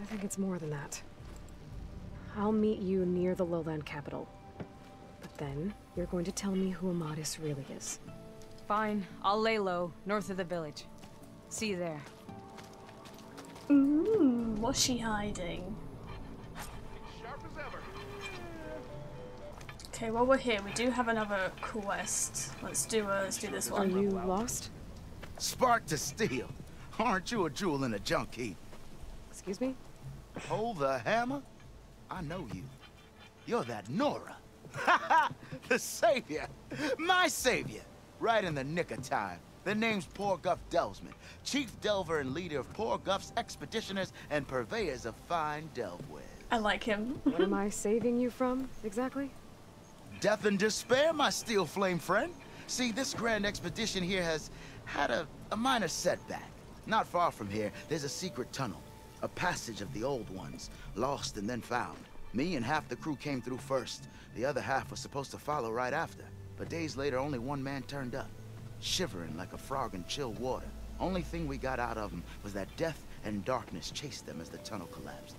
I think it's more than that. I'll meet you near the Lowland capital. But then, you're going to tell me who Amadis really is. Fine. I'll lay low, north of the village. See you there. Ooh, what's she hiding? Sharp as ever. Okay, while we're here, we do have another quest. Let's do this one. Are you lost? Spark to steel. Aren't you a jewel in a junk heap? Excuse me? Hold the hammer? I know you. You're that Nora. The savior. My savior. Right in the nick of time. The name's Porgov Delvesman, chief delver and leader of Porgov's expeditioners and purveyors of fine delvewares. I like him. What am I saving you from, exactly? Death and despair, my steel flame friend. See, this grand expedition here has had a minor setback. Not far from here, there's a secret tunnel, a passage of the old ones, lost and then found. Me and half the crew came through first. The other half was supposed to follow right after. But days later, only one man turned up, shivering like a frog in chill water. Only thing we got out of him was that death and darkness chased them as the tunnel collapsed.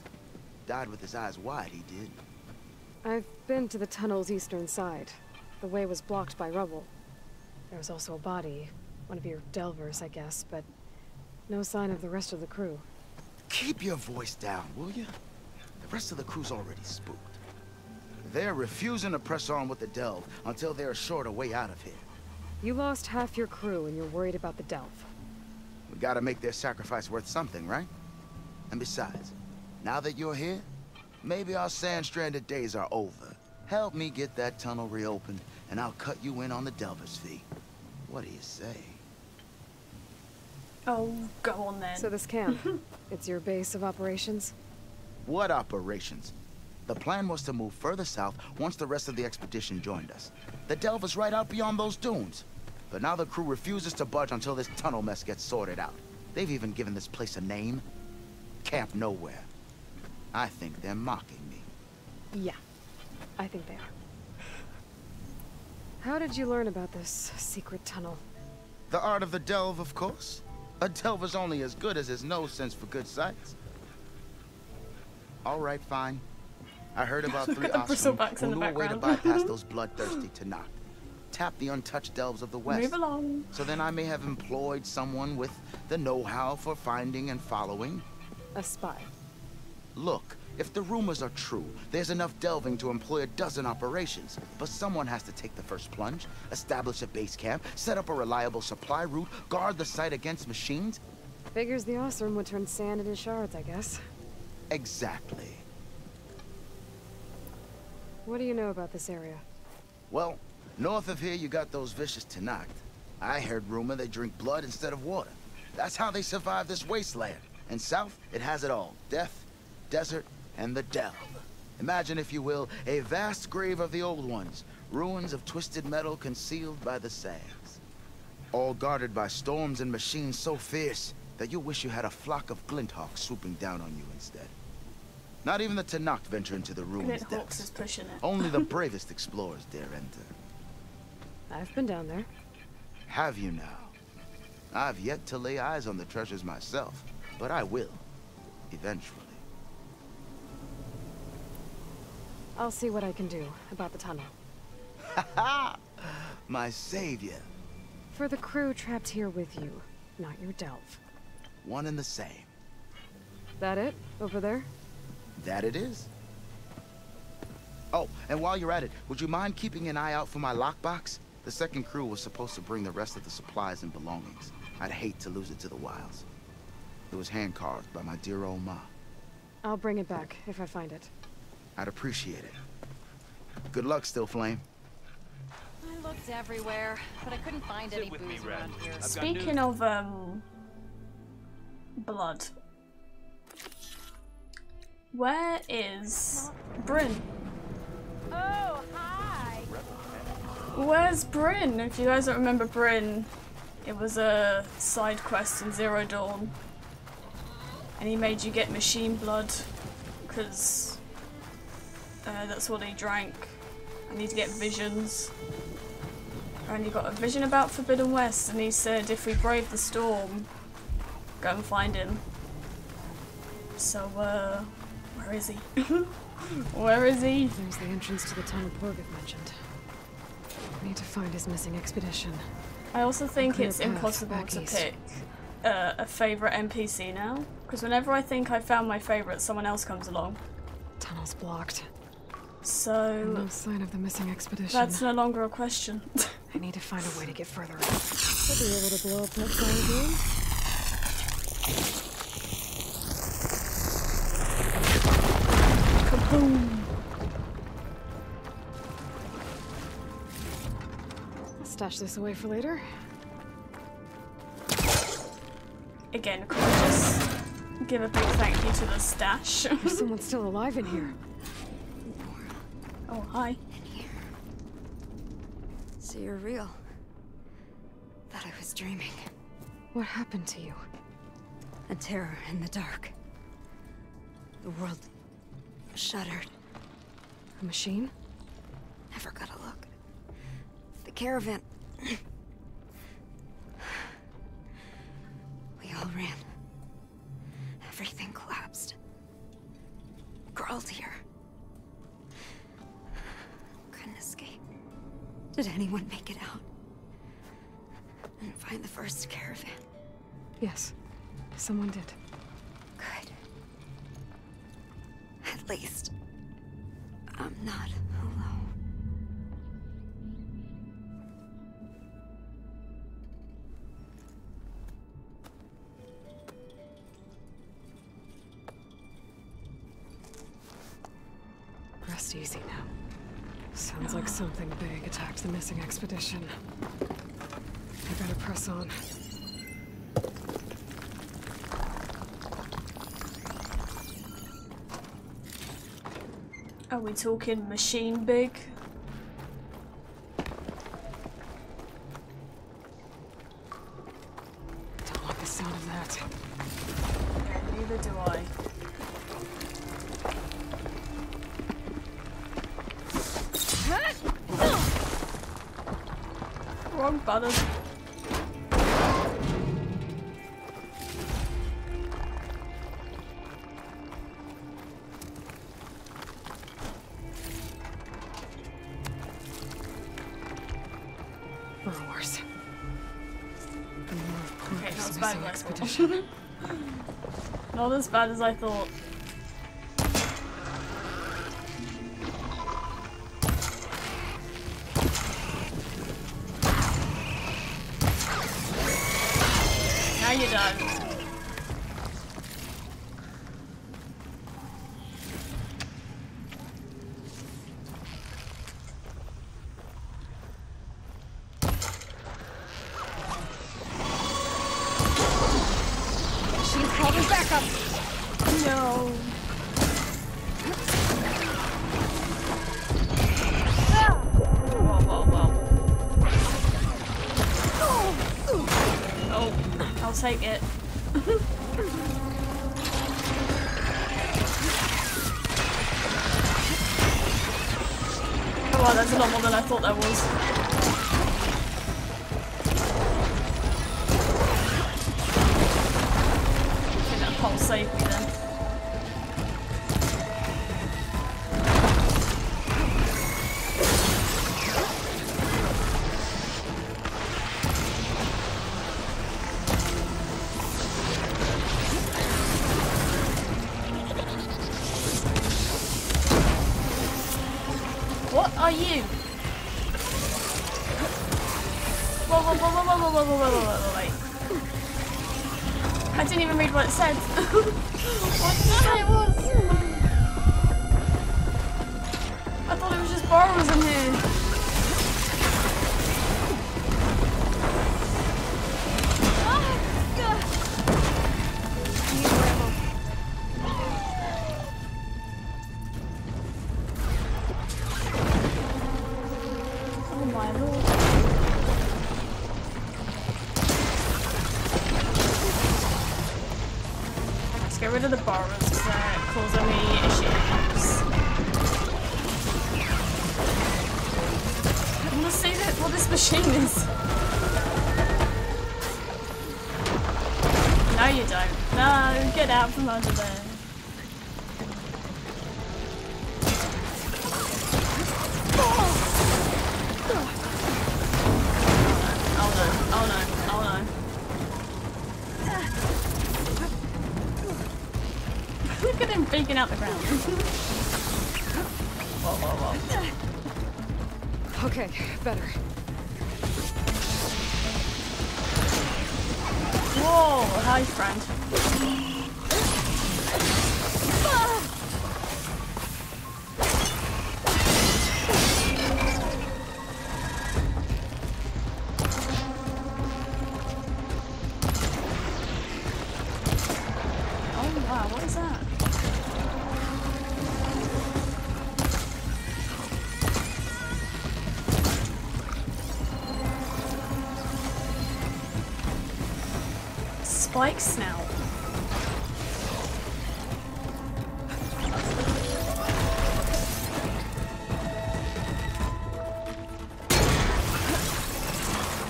Died with his eyes wide, he did. I've been to the tunnel's eastern side. The way was blocked by rubble. There was also a body, one of your delvers, I guess, but no sign of the rest of the crew. Keep your voice down, will you? The rest of the crew's already spooked. They're refusing to press on with the delve until they're assured a way out of here. You lost half your crew and you're worried about the delve. We gotta make their sacrifice worth something, right? And besides, now that you're here, maybe our sand-stranded days are over. Help me get that tunnel reopened, and I'll cut you in on the delver's fee. What do you say? Oh, go on then. So this camp, it's your base of operations? What operations? The plan was to move further south once the rest of the expedition joined us. The delve is right out beyond those dunes. But now the crew refuses to budge until this tunnel mess gets sorted out. They've even given this place a name. Camp Nowhere. I think they're mocking me. Yeah, I think they are. How did you learn about this secret tunnel? The art of the delve, of course. A delver's only as good as his nose sense for good sights. All right, fine. I heard about three Oseram who knew a way to bypass those bloodthirsty Tenakth. Tap the untouched delves of the West. Move along. So then I may have employed someone with the know-how for finding and following. A spy. Look, if the rumors are true, there's enough delving to employ a dozen operations. But someone has to take the first plunge, establish a base camp, set up a reliable supply route, guard the site against machines. Figures the Oseram would turn sand into shards, I guess. Exactly. What do you know about this area? Well, north of here you got those vicious Tenakth. I heard rumor they drink blood instead of water. That's how they survive this wasteland. And south, it has it all. Death, desert, and the delve. Imagine, if you will, a vast grave of the old ones. Ruins of twisted metal concealed by the sands. All guarded by storms and machines so fierce that you wish you had a flock of glinthawks swooping down on you instead. Not even the Tenakth venture into the ruins depths. Is pushing it. Only the bravest explorers dare enter. I've been down there. Have you now? I've yet to lay eyes on the treasures myself, but I will, eventually. I'll see what I can do about the tunnel. Ha ha! My savior. For the crew trapped here with you, not your delve. One and the same. That it? Over there? That it is. Oh, and while you're at it, would you mind keeping an eye out for my lockbox? The second crew was supposed to bring the rest of the supplies and belongings. I'd hate to lose it to the wilds. It was hand-carved by my dear old ma. I'll bring it back if I find it. I'd appreciate it. Good luck, Still Flame. I looked everywhere, but I couldn't find any booze around here. Speaking of, blood. Where is Bryn? Oh, hi! Where's Bryn? If you guys don't remember Bryn, it was a side quest in Zero Dawn. And he made you get machine blood, because that's what he drank. I need to get visions. And you got a vision about Forbidden West, and he said if we brave the storm, go and find him. So, where is he? Where is he? There's the entrance to the town of Porgith mentioned. We need to find his missing expedition. I also think it's impossible to pick a favourite NPC now, because whenever I think I found my favourite, someone else comes along. Tunnel's blocked. So no sign of the missing expedition. That's no longer a question. I need to find a way to get further. I'll be able to blow up that guy again. Kaboom! I'll stash this away for later. Again, could I just give a big thank you to the stash? There's someone still alive in here. Oh, hi. In here. So you're real. Thought I was dreaming. What happened to you? A terror in the dark. The world shuddered. A machine? Never got a look. The caravan. We all ran. Everything collapsed. Crawled here. Escape. Did anyone make it out? And find the first caravan? Yes, someone did. Good. At least I'm not alone. Rest easy now. Sounds like something big attacked the missing expedition. I better press on. Are we talking machine big? Don't like the sound of that. Yeah, neither do I. Wrong button. Roars. Okay, not as bad as expedition. Not as bad as I thought. Take it. Oh wow, that's a lot more than I thought that was. are you? Whoa, whoa, whoa, whoa, whoa, whoa, whoa, whoa, whoa, whoa, whoa. I didn't even read what it said. What did it was? I thought it was just borrows in here. Like snow.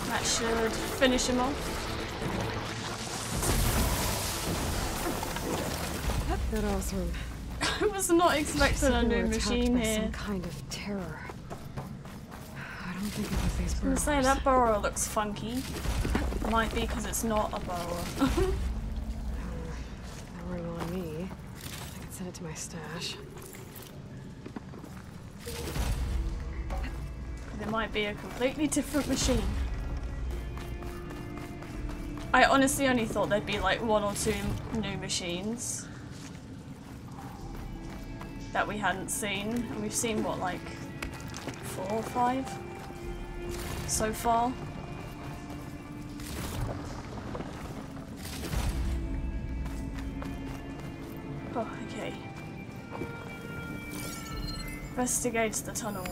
That should finish him off. That awesome. I was not expecting a new machine here. Some kind of terror. I don't think it was these burrows. I was gonna say that burrow looks funky. Might be because it's not a boa. That ring on me. I can send it to my stash. There might be a completely different machine. I honestly only thought there'd be like one or two new machines that we hadn't seen, and we've seen what, like 4 or 5 so far. Investigates the tunnel.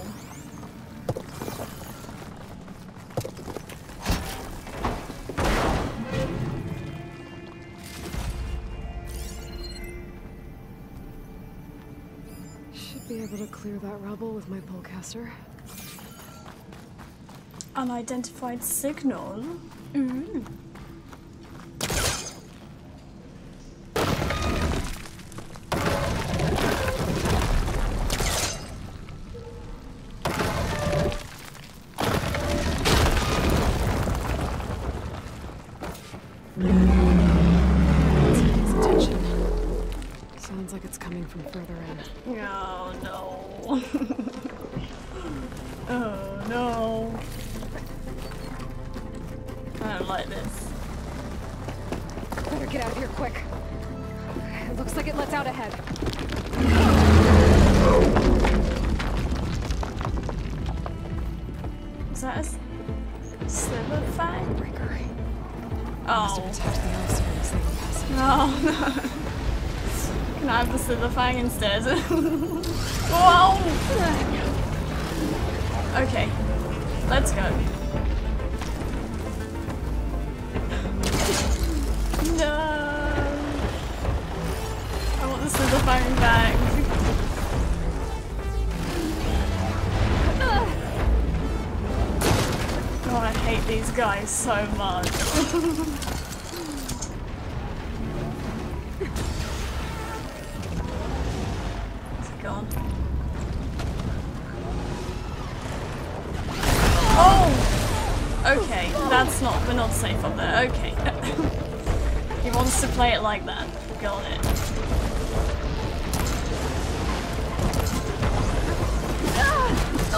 Should be able to clear that rubble with my polecaster. Unidentified signal. Mm. Slitherfang instead. Whoa! Okay, let's go. No! I want the Slitherfang back. Oh, I hate these guys so much. We're not safe up there, okay. He wants to play it like that. Got it. Ah!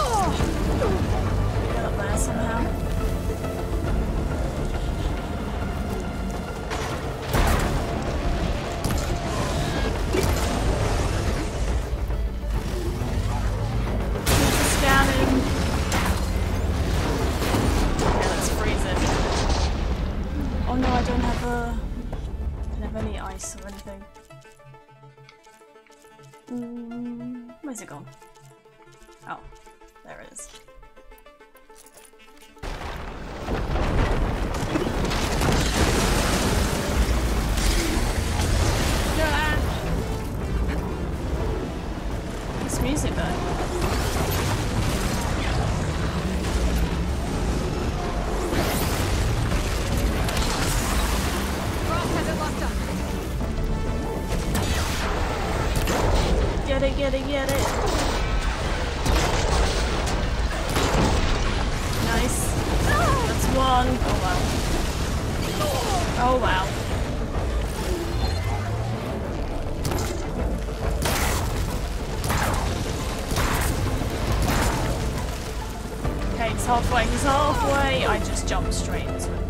He's halfway. I just jumped straight into it.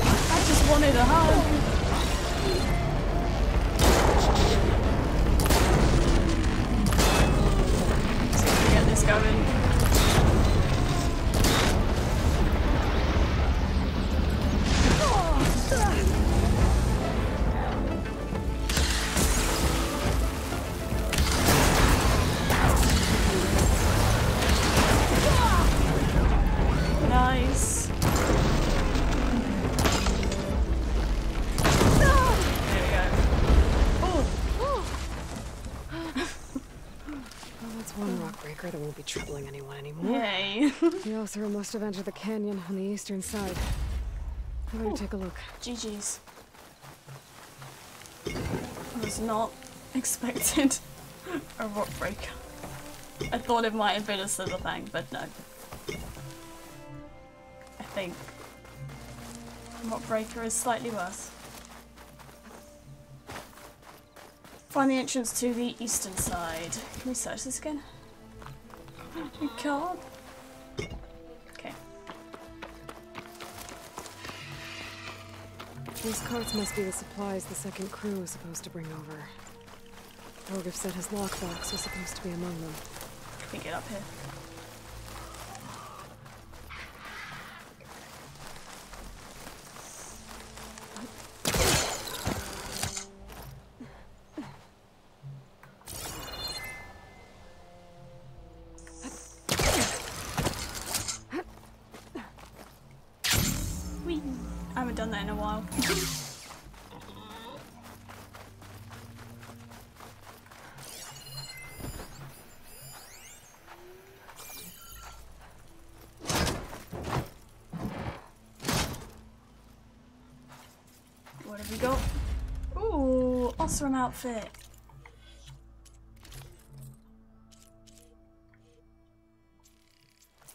I just wanted a hug. See if we get this going. Troubling anyone anymore. Yay. The Oseram must have entered the canyon on the eastern side. I'm going to take a look. GG's. I was not expecting a Rockbreaker. I thought it might have been a Slitherfang, but no. I think Rockbreaker is slightly worse. Find the entrance to the eastern side. Can we search this again? You can't. Okay. These carts must be the supplies the second crew was supposed to bring over. Thorgif said his lockbox was supposed to be among them. Can we get up here? Oseram outfit.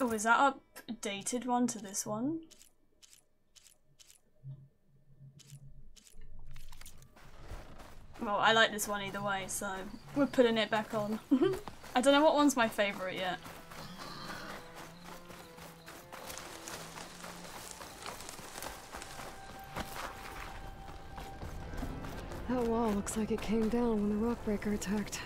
Oh, is that updated one to this one? Well, I like this one either way, so we're putting it back on. I don't know what one's my favourite yet. That wall looks like it came down when the Rockbreaker attacked.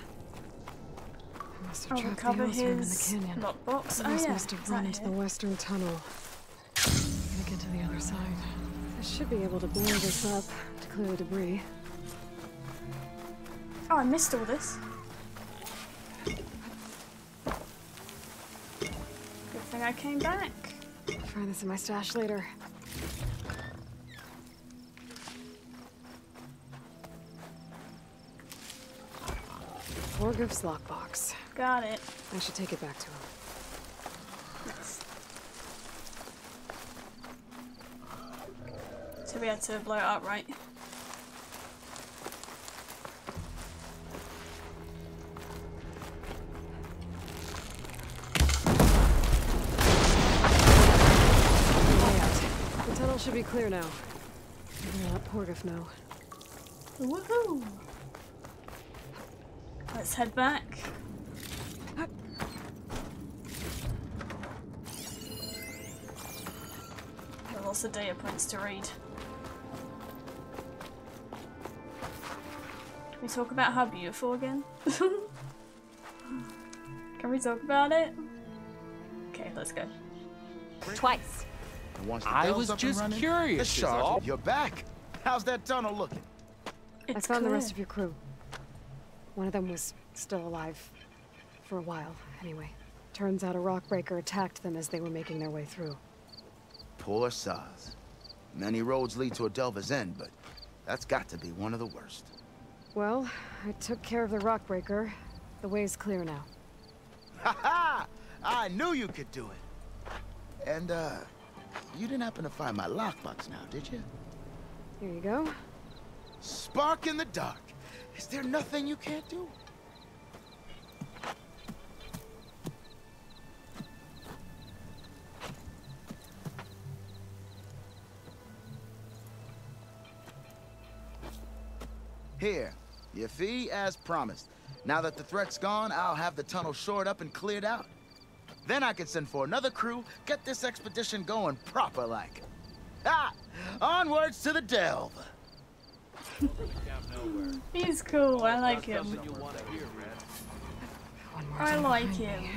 I must have trapped the Oseram in the canyon. Lockbox. Oh, yeah. Must have run into the western tunnel. I'm gonna get to the other side. I should be able to blow this up to clear the debris. Oh, I missed all this. Good thing I came back. I'll find this in my stash later. Thorgif's lockbox. Got it. I should take it back to him. Nice. So we had to blow it up, right? The tunnel should be clear now. I'm gonna let Thorgif know. Woohoo! Let's head back. else the Dea Prince to read. Can we talk about how beautiful again? Can we talk about it? Okay, let's go. Twice. I was just curious. Shark, you're back. How's that tunnel looking? It's I found clear. The rest of your crew. One of them was still alive. For a while, anyway. Turns out a Rockbreaker attacked them as they were making their way through. Poor Saz. Many roads lead to Adelva's End, but that's got to be one of the worst. Well, I took care of the Rockbreaker. The way's clear now. Ha ha! I knew you could do it! And, you didn't happen to find my lockbox now, did you? Here you go. Spark in the dark. Is there nothing you can't do? Here, your fee as promised. Now that the threat's gone, I'll have the tunnel shored up and cleared out. Then I can send for another crew, get this expedition going proper like. Ah! Onwards to the delve! He's cool, I like him. I like him.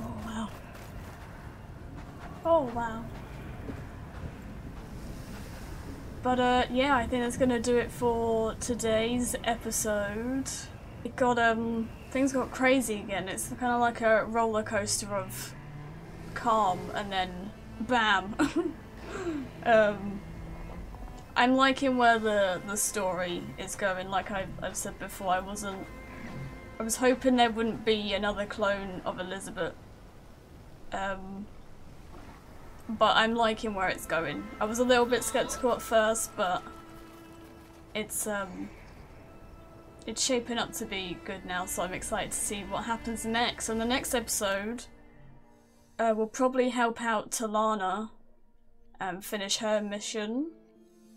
Oh wow. Oh wow. But yeah, I think that's gonna do it for today's episode. It got things got crazy again. It's kind of like a roller coaster of calm and then bam. I'm liking where the story is going. Like I've said before, I was hoping there wouldn't be another clone of Elizabeth. But I'm liking where it's going. I was a little bit skeptical at first, but it's shaping up to be good now, so I'm excited to see what happens next. And the next episode will probably help out Talanah and finish her mission,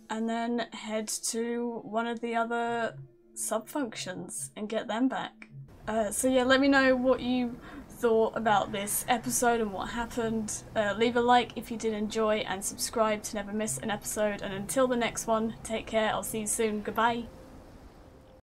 and then head to one of the other sub-functions and get them back. So yeah, let me know what you thought about this episode and what happened. Leave a like if you did enjoy and subscribe to never miss an episode, and until the next one, take care. I'll see you soon. Goodbye.